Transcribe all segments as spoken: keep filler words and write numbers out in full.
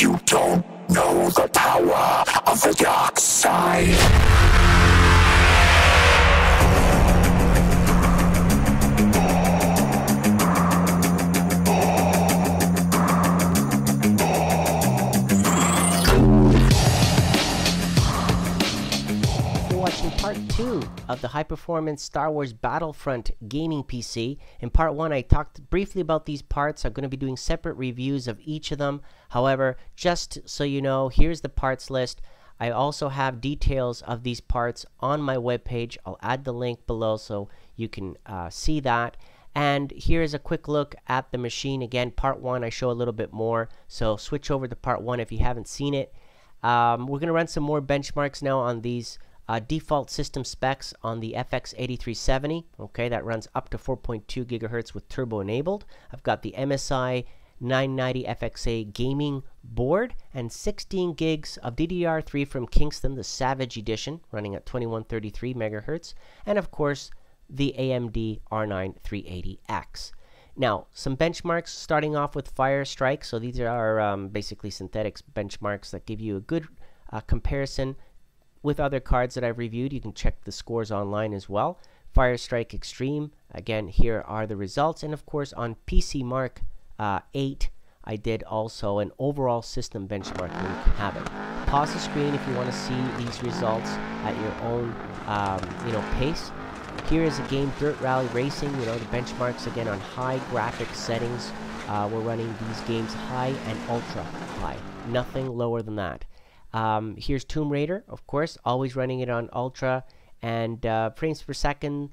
You don't know the power of the dark side. You're watching part two of the high-performance Star Wars Battlefront gaming P C. In part one, I talked briefly about these parts. I'm going to be doing separate reviews of each of them. However, just so you know, here's the parts list. I also have details of these parts on my webpage. I'll add the link below so you can uh, see that. And here's a quick look at the machine. Again, part one, I show a little bit more. So switch over to part one if you haven't seen it. Um, we're going to run some more benchmarks now on these Uh, default system specs on the F X eighty-three seventy. Okay, that runs up to four point two gigahertz with turbo enabled. I've got the M S I nine ninety F X A gaming board and sixteen gigs of D D R three from Kingston, the Savage Edition, running at twenty-one thirty-three megahertz, and of course the A M D R nine three eighty X. Now, some benchmarks, starting off with Fire Strike. So these are um, basically synthetics benchmarks that give you a good uh, comparison with other cards that I've reviewed. You can check the scores online as well. Fire Strike Extreme, again, here are the results. And of course, on P C Mark uh, eight, I did also an overall system benchmark. You can have it. Pause the screen if you want to see these results at your own, um, you know, pace. Here is a game, Dirt Rally Racing. You know, the benchmarks again on high graphic settings. Uh, we're running these games high and ultra high. Nothing lower than that. Um, here's Tomb Raider, of course, always running it on ultra, and uh, frames per second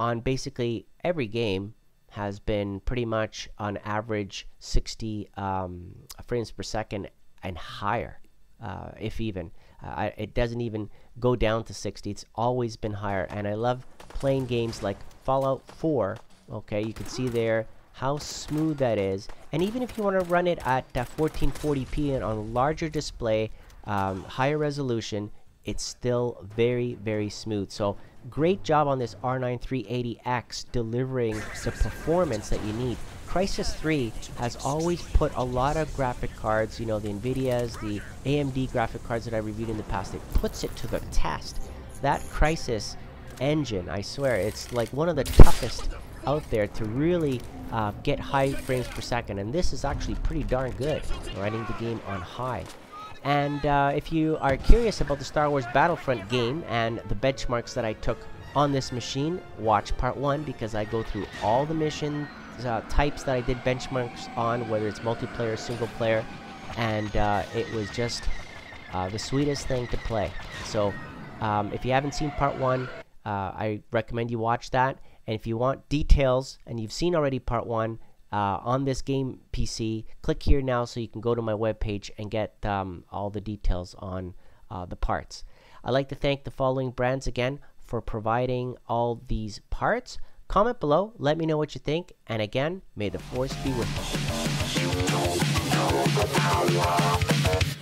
on basically every game has been pretty much on average sixty um, frames per second and higher, uh, if even. Uh, it doesn't even go down to sixty. It's always been higher, and I love playing games like Fallout four. Okay, you can see there how smooth that is, and even if you want to run it at uh, fourteen forty p and on a larger display, Um, higher resolution, it's still very, very smooth. So great job on this R nine three eighty X delivering the performance that you need. Crysis three has always put a lot of graphic cards, you know, the NVIDIAs, the A M D graphic cards that I reviewed in the past. It puts it to the test. That Crysis engine, I swear, it's like one of the toughest out there to really uh, get high frames per second, and this is actually pretty darn good, running the game on high. And uh, if you are curious about the Star Wars Battlefront game and the benchmarks that I took on this machine, watch part one, because I go through all the mission uh, types that I did benchmarks on, whether it's multiplayer, single player, and uh, it was just uh, the sweetest thing to play. So um, if you haven't seen part one, uh, I recommend you watch that. And if you want details and you've seen already part one, Uh, on this game P C, click here now so you can go to my webpage and get um, all the details on uh, the parts. I'd like to thank the following brands again for providing all these parts. Comment below, let me know what you think, and again, may the force be with you.